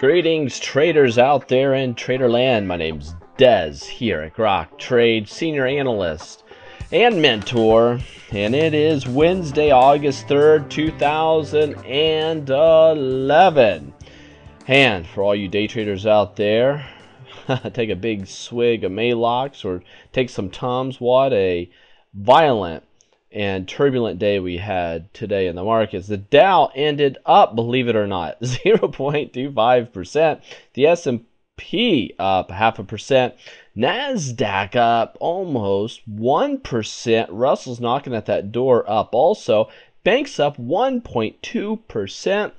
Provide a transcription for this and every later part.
Greetings, traders out there in Traderland. My name's Des here at Grok Trade, Senior Analyst and Mentor, and it is Wednesday, August 3rd, 2011. And for all you day traders out there, take a big swig of Maalox or take some Tom's Watt. A violent and turbulent day we had today in the markets. The Dow ended up, believe it or not, 0.25%. The S&P up 0.5%. NASDAQ up almost 1%. Russell's knocking at that door up also. Banks up 1.2%.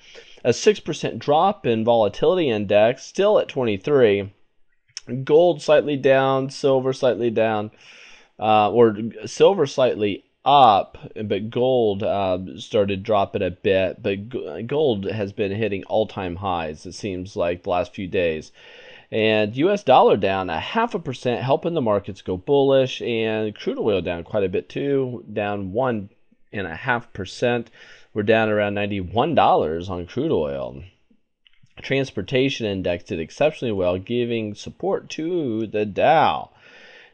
A 6% drop in volatility index, still at 23. Gold slightly down, silver slightly down, or silver slightly up, but gold started dropping a bit. But gold has been hitting all-time highs, it seems like, the last few days. And U.S. dollar down 0.5%, helping the markets go bullish. And crude oil down quite a bit too, down 1.5%. We're down around $91 on crude oil. Transportation index did exceptionally well, giving support to the Dow.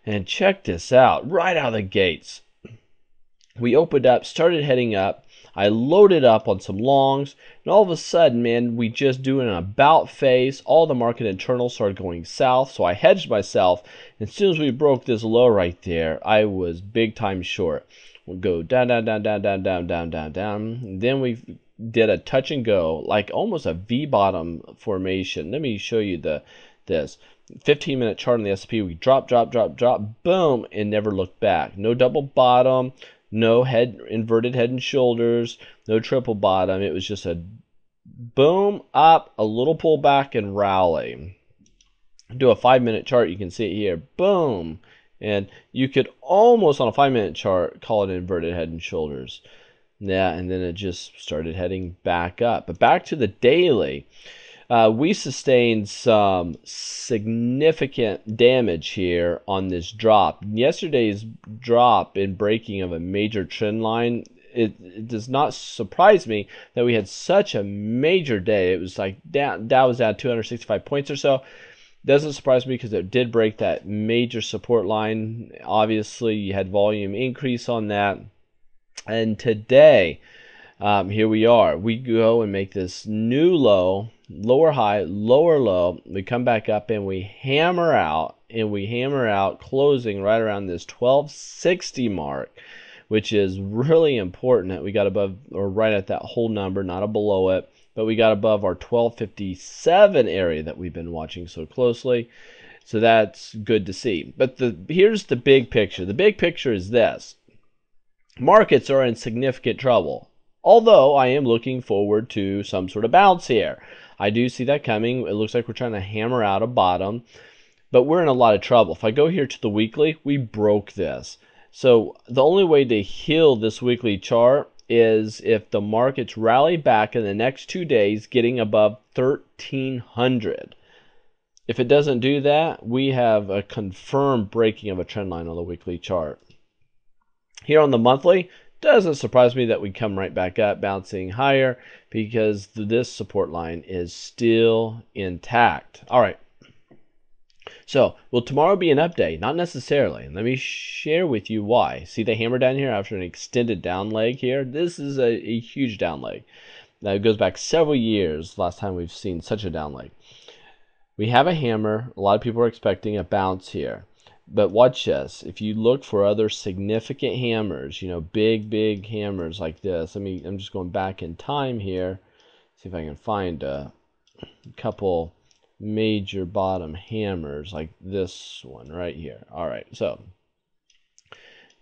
And check this out, right out of the gates, we opened up, started heading up. I loaded up on some longs, and all of a sudden, man, we just do an about face. All the market internals started going south, so I hedged myself. And as soon as we broke this low right there, I was big time short. We'll go down, down, down, down, down, down, down, down, down. And then we did a touch and go, like almost a V bottom formation. Let me show you this. 15-minute chart on the S&P. We drop, drop, drop, drop, boom, and never looked back. No double bottom. No inverted head and shoulders, no triple bottom. It was just a boom up, a little pull back, and rally. Do a 5-minute chart, you can see it here, boom. And you could almost, on a 5-minute chart, call it inverted head and shoulders. Yeah, and then it just started heading back up. But back to the daily, we sustained some significant damage here on this drop. Yesterday's drop in breaking of a major trend line, it does not surprise me that we had such a major day. It was like Dow was down 265 points or so. Doesn't surprise me because it did break that major support line. Obviously, you had volume increase on that. And today, here we are. We go and make this new low. Lower high, lower low, we come back up and we hammer out, closing right around this 1260 mark, which is really important that we got above, or right at that whole number, not below it, but we got above our 1257 area that we've been watching so closely. So that's good to see. But here's the big picture. The big picture is this. Markets are in significant trouble, although I am looking forward to some sort of bounce here. I do see that coming. It looks like we're trying to hammer out a bottom, but we're in a lot of trouble. If I go here to the weekly, we broke this. So the only way to heal this weekly chart is if the markets rally back in the next 2 days, getting above 1,300. If it doesn't do that, we have a confirmed breaking of a trend line on the weekly chart. Here on the monthly, doesn't surprise me that we come right back up, bouncing higher, because this support line is still intact. All right. So will tomorrow be an update? Not necessarily. And let me share with you why. See the hammer down here after an extended down leg here? This is a huge down leg. Now it goes back several years, last time we've seen such a down leg. We have a hammer. A lot of people are expecting a bounce here. But watch this. If you look for other significant hammers, you know, big hammers like this. I mean, I'm just going back in time here. See if I can find a couple major bottom hammers like this one right here. All right, so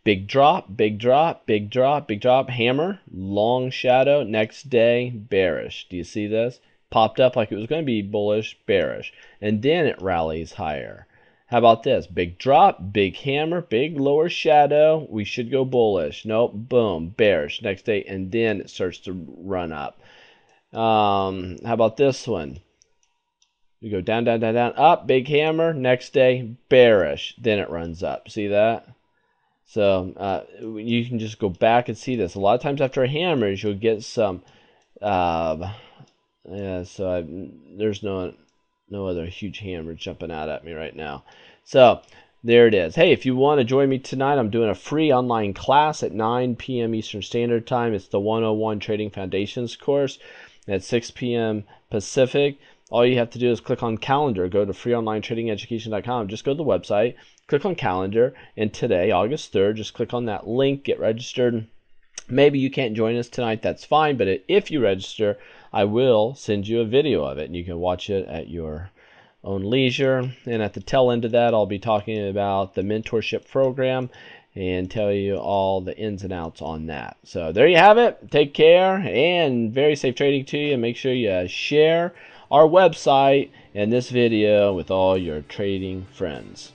big drop, big drop, big drop, big drop, hammer, long shadow, next day, bearish. Do you see this? Popped up like it was going to be bullish, bearish. And then it rallies higher. How about this? Big drop, big hammer, big lower shadow. We should go bullish. Nope, boom, bearish. Next day, and then it starts to run up. How about this one? We go down, down, down, down, up, big hammer. Next day, bearish. Then it runs up. See that? So you can just go back and see this. A lot of times after hammers, you'll get some Yeah, so there's no other huge hammer jumping out at me right now. So there it is. Hey, if you want to join me tonight, I'm doing a free online class at 9 p.m. Eastern Standard Time. It's the 101 Trading Foundations course at 6 p.m. Pacific. All you have to do is click on calendar. Go to freeonlinetradingeducation.com. Just go to the website, click on calendar, and today, August 3rd, just click on that link, get registered. Maybe you can't join us tonight, that's fine, but if you register, I will send you a video of it, and you can watch it at your own leisure. And at the tail end of that, I'll be talking about the mentorship program and tell you all the ins and outs on that. So there you have it. Take care and very safe trading to you. And make sure you share our website and this video with all your trading friends.